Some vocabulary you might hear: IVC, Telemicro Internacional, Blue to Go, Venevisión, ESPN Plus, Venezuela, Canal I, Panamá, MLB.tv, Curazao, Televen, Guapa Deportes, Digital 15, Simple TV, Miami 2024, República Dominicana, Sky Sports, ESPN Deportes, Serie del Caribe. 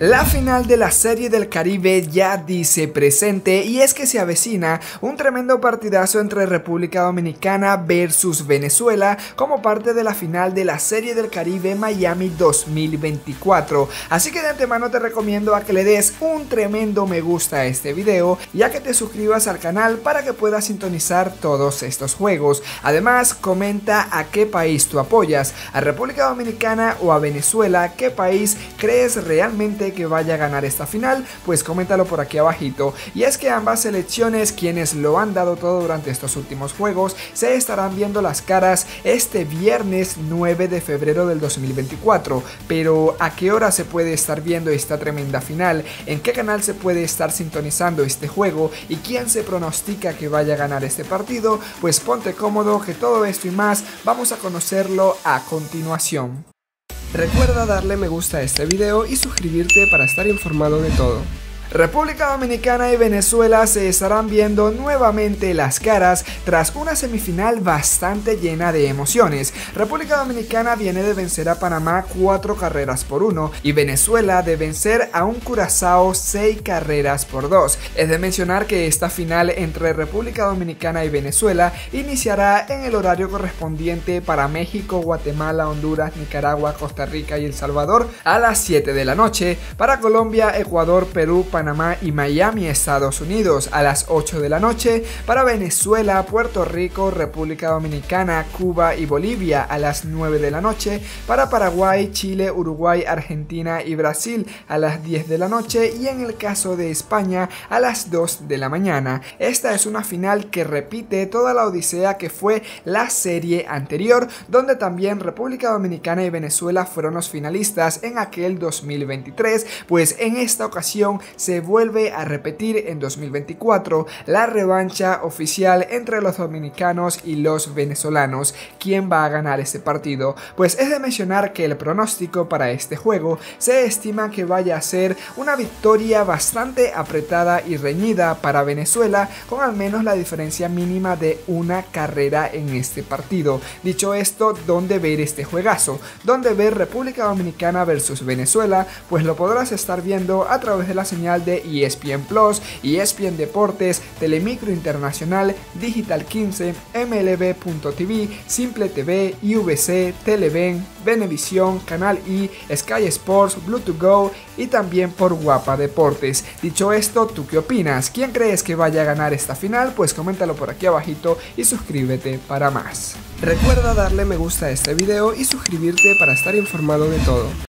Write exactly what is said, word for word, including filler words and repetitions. La final de la Serie del Caribe ya dice presente, y es que se avecina un tremendo partidazo entre República Dominicana versus Venezuela como parte de la final de la Serie del Caribe Miami dos mil veinticuatro. Así que de antemano te recomiendo a que le des un tremendo me gusta a este video y a que te suscribas al canal para que puedas sintonizar todos estos juegos. Además, comenta a qué país tú apoyas, a República Dominicana o a Venezuela. ¿Qué país crees realmente que vaya a ganar esta final? Pues coméntalo por aquí abajito. Y es que ambas selecciones, quienes lo han dado todo durante estos últimos juegos, se estarán viendo las caras este viernes nueve de febrero del dos mil veinticuatro. Pero ¿a qué hora se puede estar viendo esta tremenda final? ¿En qué canal se puede estar sintonizando este juego? ¿Y quién se pronostica que vaya a ganar este partido? Pues ponte cómodo, que todo esto y más vamos a conocerlo a continuación. Recuerda darle me gusta a este video y suscribirte para estar informado de todo. República Dominicana y Venezuela se estarán viendo nuevamente las caras tras una semifinal bastante llena de emociones. República Dominicana viene de vencer a Panamá cuatro carreras por uno y Venezuela de vencer a un Curazao seis carreras por dos. Es de mencionar que esta final entre República Dominicana y Venezuela iniciará en el horario correspondiente para México, Guatemala, Honduras, Nicaragua, Costa Rica y El Salvador a las siete de la noche, para Colombia, Ecuador, Perú, Panamá Panamá y Miami, Estados Unidos, a las ocho de la noche, para Venezuela, Puerto Rico, República Dominicana, Cuba y Bolivia, a las nueve de la noche, para Paraguay, Chile, Uruguay, Argentina y Brasil, a las diez de la noche, y en el caso de España, a las dos de la mañana. Esta es una final que repite toda la odisea que fue la serie anterior, donde también República Dominicana y Venezuela fueron los finalistas en aquel dos mil veintitrés, pues en esta ocasión se vuelve a repetir en dos mil veinticuatro la revancha oficial entre los dominicanos y los venezolanos. ¿Quién va a ganar este partido? Pues es de mencionar que el pronóstico para este juego se estima que vaya a ser una victoria bastante apretada y reñida para Venezuela, con al menos la diferencia mínima de una carrera en este partido. Dicho esto, ¿dónde ver este juegazo? ¿Dónde ver República Dominicana versus Venezuela? Pues lo podrás estar viendo a través de la señal de E S P N Plus, E S P N Deportes, Telemicro Internacional, Digital quince, M L B punto T V, Simple T V, I V C, Televen, Venevisión, Canal I, Sky Sports, Blue to Go y también por Guapa Deportes. Dicho esto, ¿tú qué opinas? ¿Quién crees que vaya a ganar esta final? Pues coméntalo por aquí abajito y suscríbete para más. Recuerda darle me gusta a este video y suscribirte para estar informado de todo.